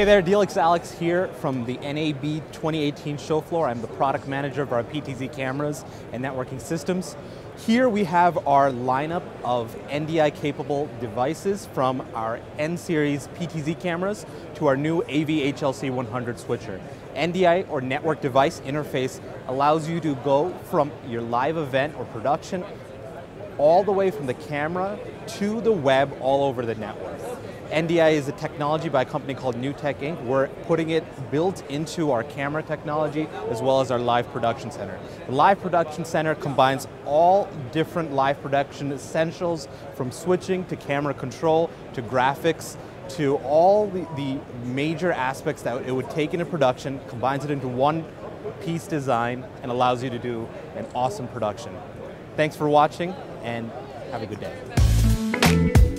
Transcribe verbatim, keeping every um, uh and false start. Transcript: Hey there, Delix Alex here from the N A B twenty eighteen show floor. I'm the product manager of our P T Z cameras and networking systems. Here we have our lineup of N D I capable devices, from our N series P T Z cameras to our new A V H L C one hundred switcher. N D I, or network device interface, allows you to go from your live event or production all the way from the camera to the web all over the network. N D I is a technology by a company called NewTek Incorporated. We're putting it built into our camera technology as well as our live production center. The live production center combines all different live production essentials, from switching to camera control to graphics to all the, the major aspects that it would take into production, combines it into one piece design and allows you to do an awesome production. Thanks for watching and have a good day.